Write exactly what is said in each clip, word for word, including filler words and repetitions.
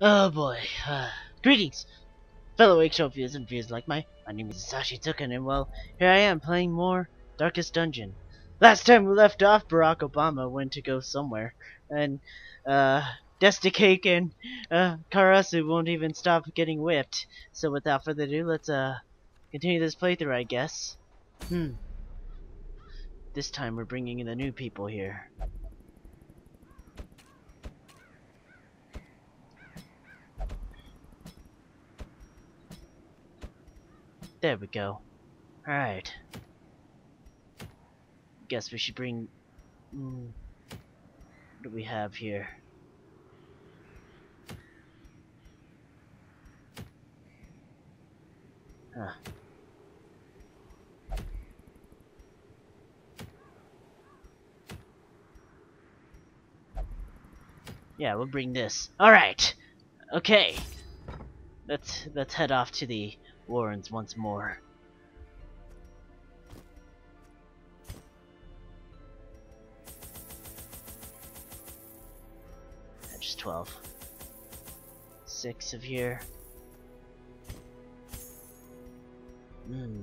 Oh boy. Uh, greetings, fellow Aikisho viewers and viewers like my. My name is Yasashi Tsu-Kun, and well, here I am playing more Darkest Dungeon. Last time we left off, Barack Obama went to go somewhere, and uh, Desticake and uh, Karasu won't even stop getting whipped. So without further ado, let's uh continue this playthrough, I guess. Hmm. This time we're bringing in the new people here. There we go. Alright. Guess we should bring... Mm, what do we have here? Huh. Yeah, we'll bring this. Alright! Okay! Let's, let's head off to the... Warrens once more. Just twelve. Six of here. Hmm.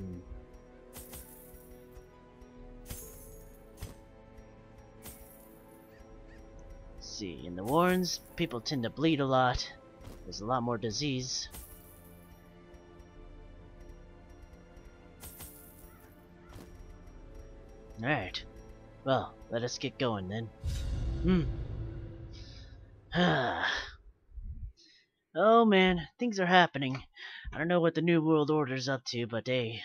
See, in the Warrens, people tend to bleed a lot. There's a lot more disease. Alright, well, let us get going then. Hmm. Oh man, things are happening. I don't know what the New World Order's up to, but hey,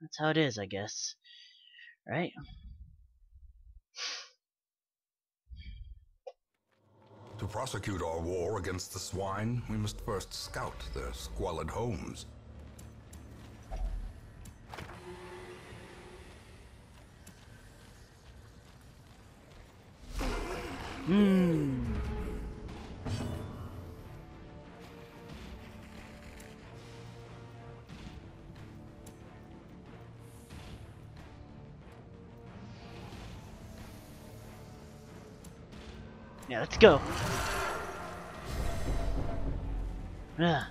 that's how it is, I guess. Right? To prosecute our war against the swine, we must first scout their squalid homes. Hmm. Yeah, let's go. Ah.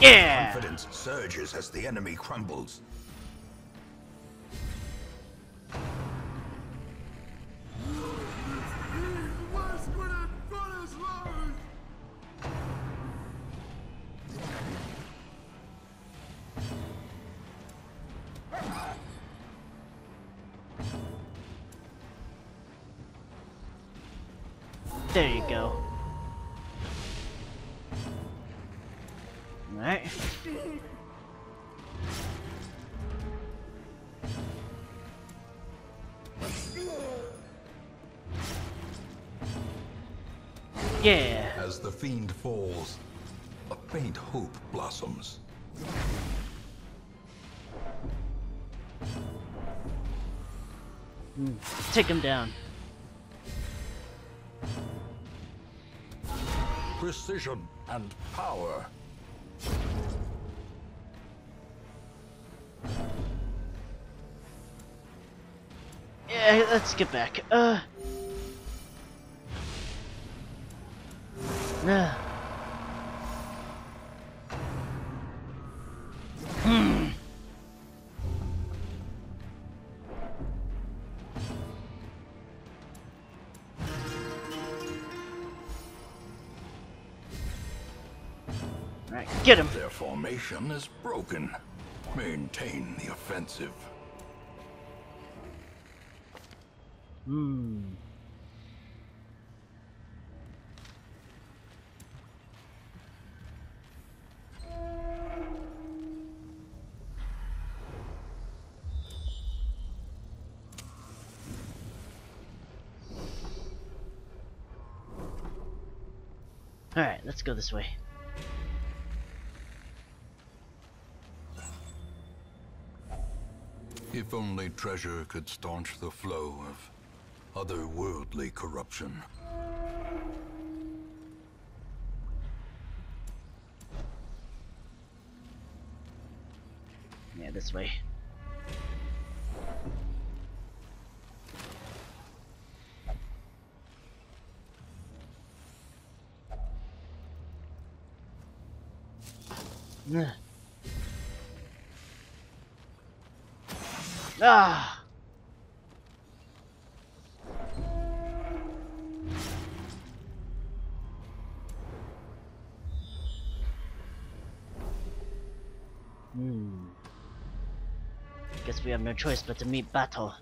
Yeah. Confidence surges as the enemy crumbles. There you go. Alright. Yeah. As the fiend falls, a faint hope blossoms. Mm. Take him down. Precision and power. Yeah, let's get back. Uh. Uh. Hmm. Get him! Their formation is broken. Maintain the offensive. Hmm. Alright, let's go this way. If only treasure could staunch the flow of otherworldly corruption. Yeah, this way. Ah. Hmm. Guess we have no choice but to meet battle.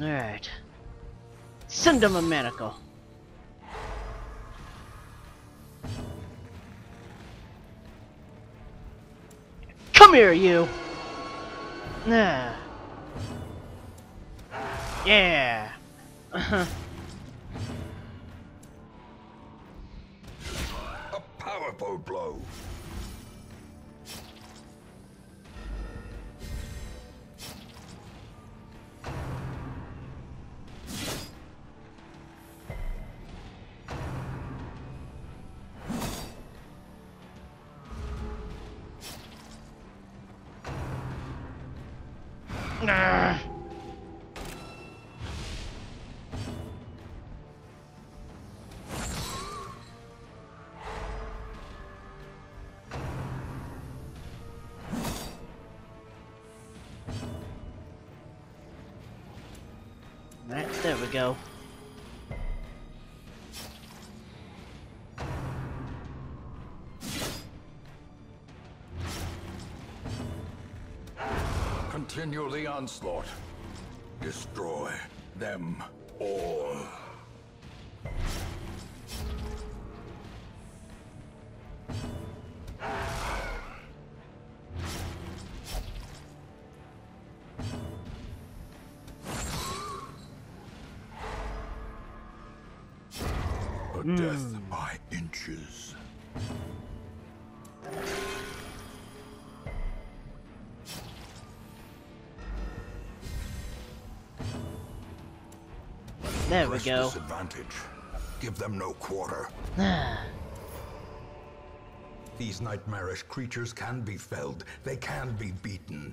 Alright. Send him a manacle. Come here, you! Nah. Yeah. Uh-huh. A powerful blow. Nah. Right, there we go. Continue the onslaught. Destroy them all. A mm. death by inches. There we go. Disadvantage. Give them no quarter. These nightmarish creatures can be felled. They can be beaten.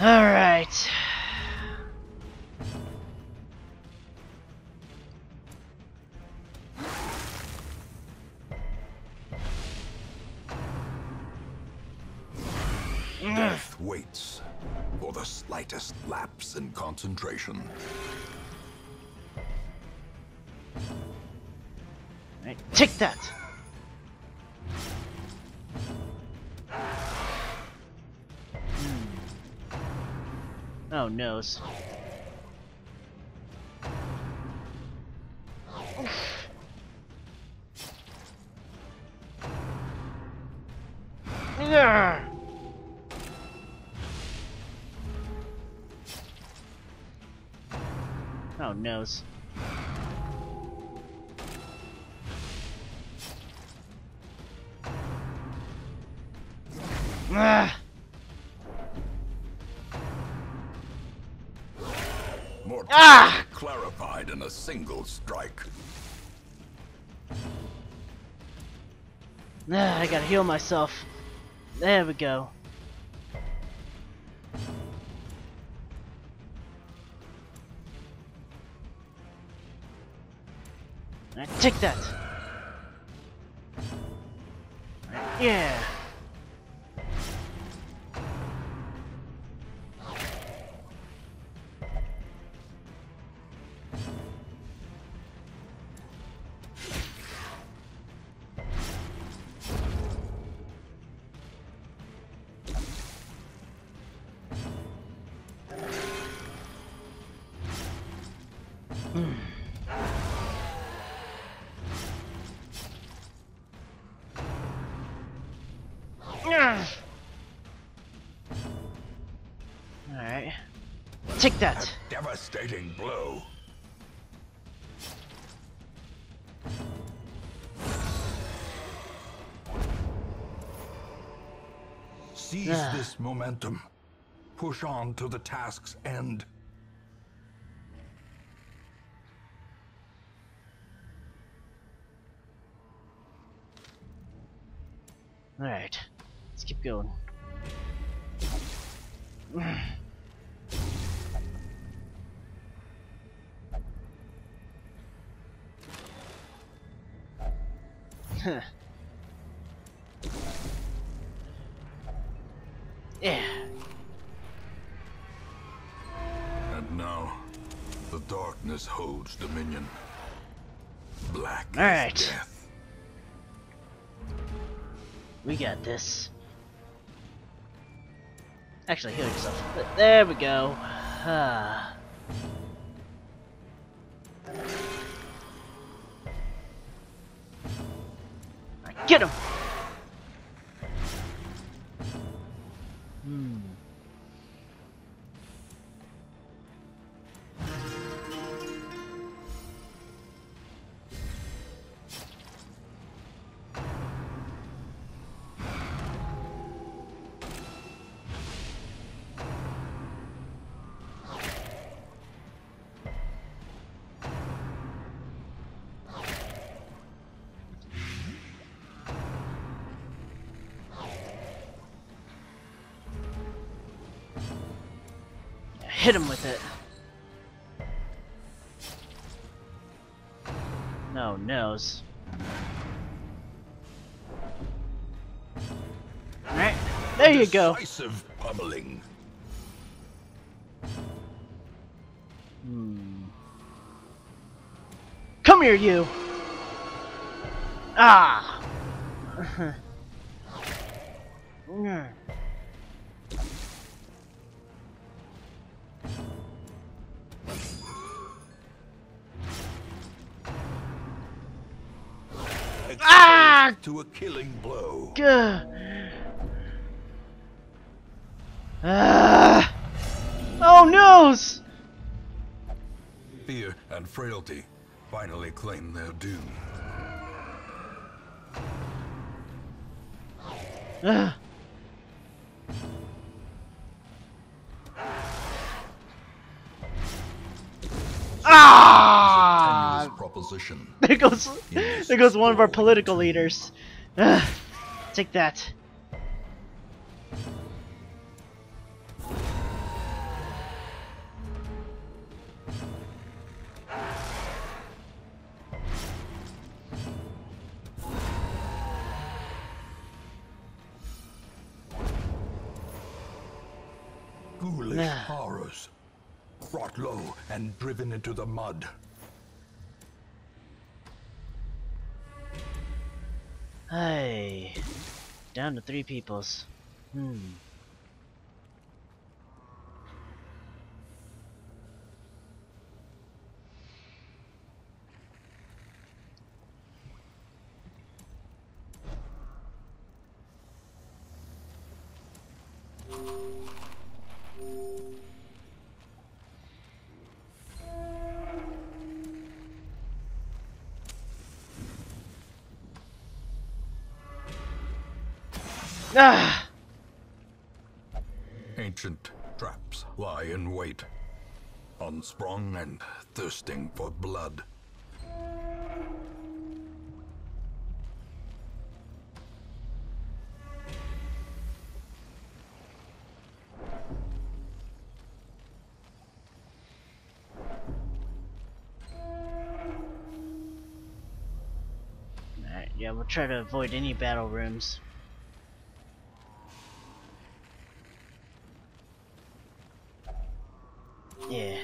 All right. Death waits for the slightest lapse in concentration. Right, take that! Hmm. Oh, noes. Yeah. Oh, noes. Ah. More ah! clarified in a single strike. Ah, I gotta heal myself. There we go. Right, take that! Right, yeah! Hmm. Alright. Take that! A devastating blow. Seize ah. this momentum. Push on to the task's end. Alright, let's keep going. Huh. Yeah. And now, the darkness holds dominion. Black is death. We got this. Actually, heal yourself. There we go. Ah. Get him! Hmm. Hit him with it. No, nose. Alright, there you go. Decisive pummeling. Hmm. Come here, you. Ah. To a killing blow. Uh, oh noes! Fear and frailty finally claim their doom. Uh. There goes, there goes one of our political leaders. Ugh, take that. Ghoulish uh. horrors, brought low and driven into the mud. Hey, down to three peoples. Hmm. Ah. Ancient traps lie in wait, unsprung and thirsting for blood. Alright, yeah, we'll try to avoid any battle rooms. Yeah.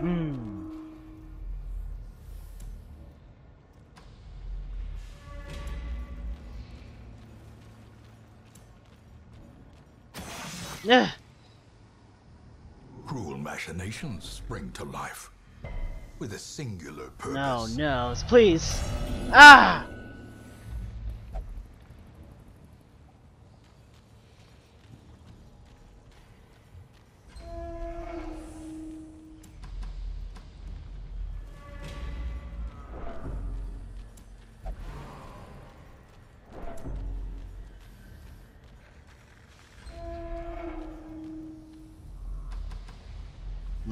Hmm. Ugh. Cruel machinations spring to life with a singular purpose. No, no, please. Ah!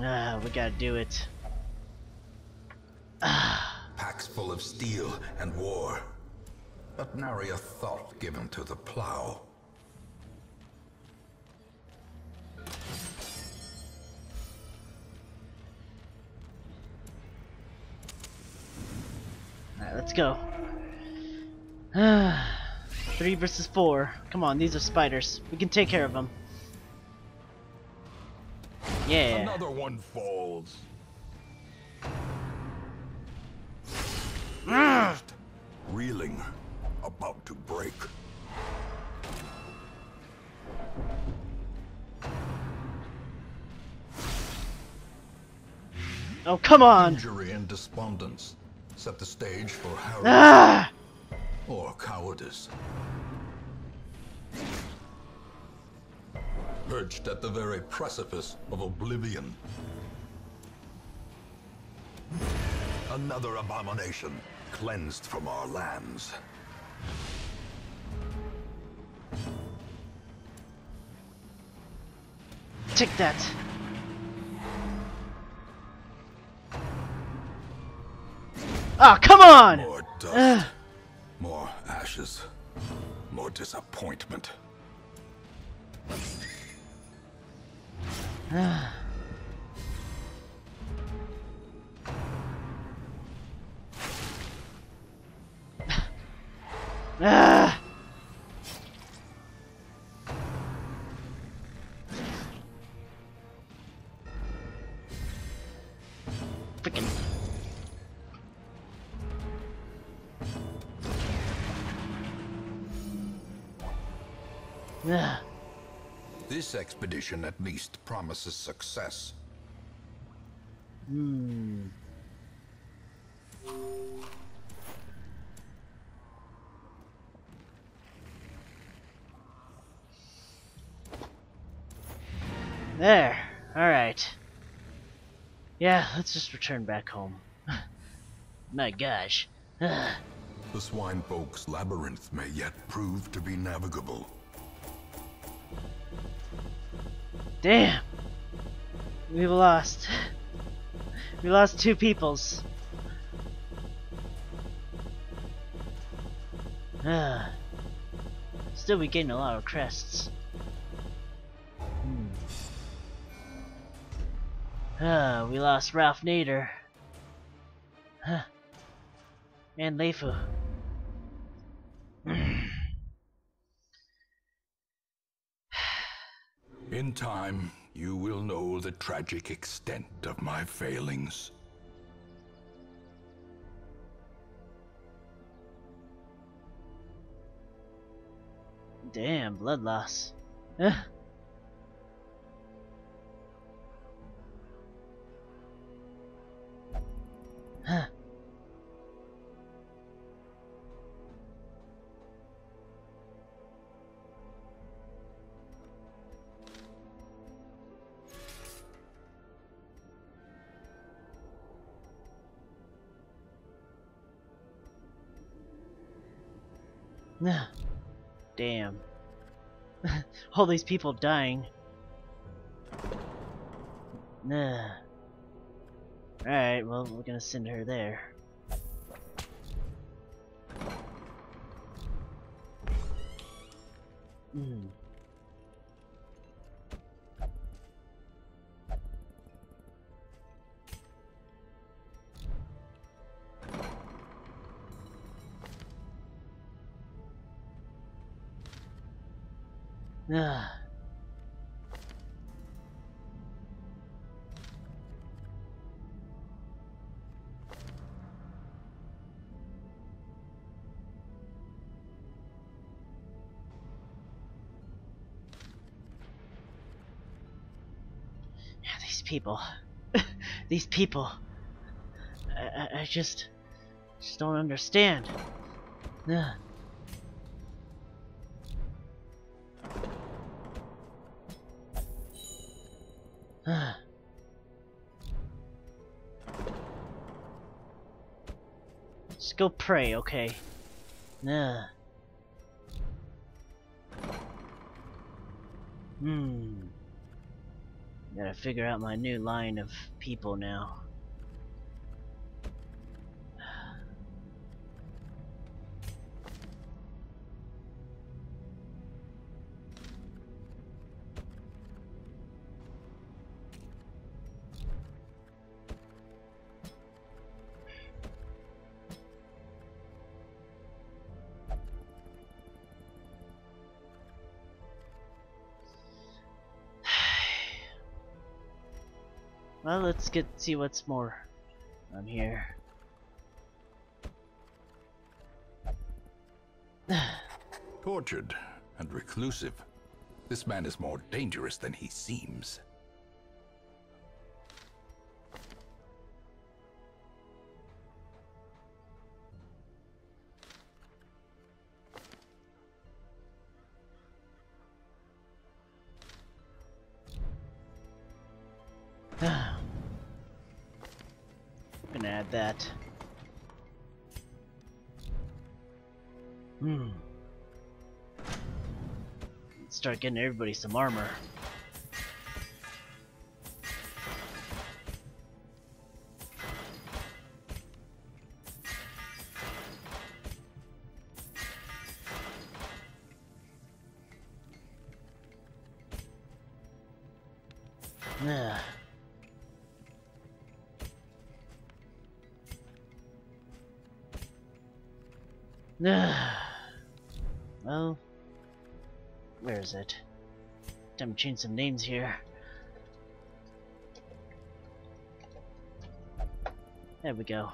Ah, we gotta do it. Ah. Packs full of steel and war, but nary a thought given to the plow. Alright, let's go. Ah. Three versus four. Come on, these are spiders. We can take care of them. Yeah. Another one falls. Mm. Reeling, about to break. Oh, come on! Injury and despondence set the stage for Harry. Ah! Or cowardice. Perched at the very precipice of oblivion. Another abomination cleansed from our lands. Take that. Ah, oh, come on! More dust. Uh. More ashes, more disappointment. Ah. Ah. Frickin'. Ah. This expedition at least promises success. Hmm. There. All right. Yeah, let's just return back home. My gosh. The swine folk's labyrinth may yet prove to be navigable. Damn, we've lost. We lost two peoples. Uh, still, we gained a lot of crests. Hmm. Uh, we lost Ralph Nader. Huh. And Leifu. In time, you will know the tragic extent of my failings. Damn, blood loss. Ugh. Huh. Damn. All these people dying. Nah. Alright, well, we're gonna send her there. Mm. Ah. Yeah, these people, these people, I, I, I just, just don't understand. Ah. Just go pray, okay? Nah. Hmm. Gotta figure out my new line of people now. Well, let's get see what's more on here. Tortured and reclusive. This man is more dangerous than he seems. That. Hmm. Let's start getting everybody some armor. Ah. Well, where is it? Time to change some names here. There we go.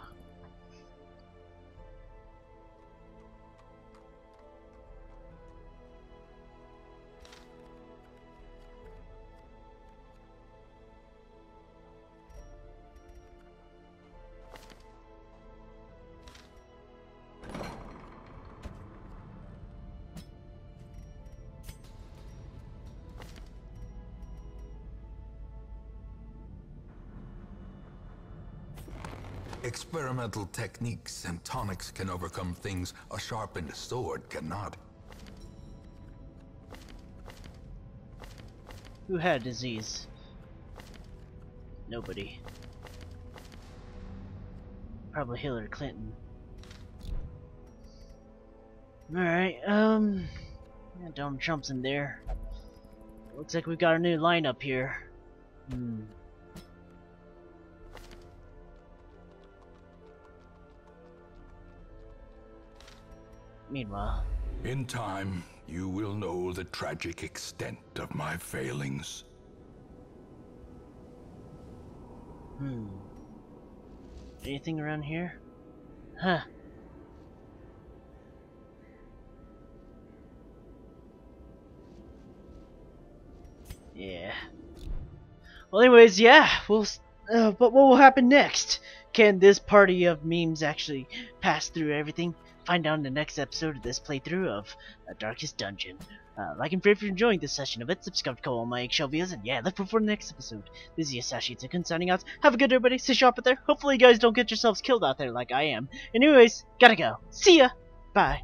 Experimental techniques and tonics can overcome things a sharpened sword cannot. Who had disease? Nobody. Probably Hillary Clinton. Alright, um... Donald Trump's in there. Looks like we've got a new lineup here. Hmm. Meanwhile, in time, you will know the tragic extent of my failings. Hmm. Anything around here? Huh. Yeah. Well, anyways, yeah. We'll. Uh, but what will happen next? Can this party of memes actually pass through everything? Find out in the next episode of this playthrough of uh, Darkest Dungeon. Uh, like and favorite if you're enjoying this session of it, subscribe to call all my Aikisho videos, and yeah, look for the next episode. This is Yasashi Tsu-Kun signing out. Have a good day, everybody. Stay sharp out there. Hopefully you guys don't get yourselves killed out there like I am. Anyways, gotta go. See ya. Bye.